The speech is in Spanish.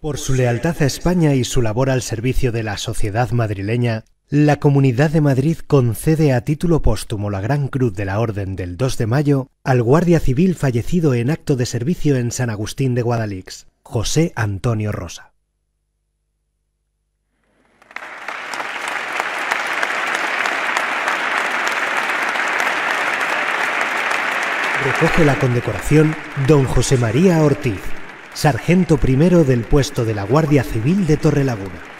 Por su lealtad a España y su labor al servicio de la sociedad madrileña, la Comunidad de Madrid concede a título póstumo la Gran Cruz de la Orden del 2 de Mayo al guardia civil fallecido en acto de servicio en San Agustín de Guadalix, José Antonio Rosa. Recoge la condecoración don José María Ortiz, sargento primero del puesto de la Guardia Civil de Torrelaguna.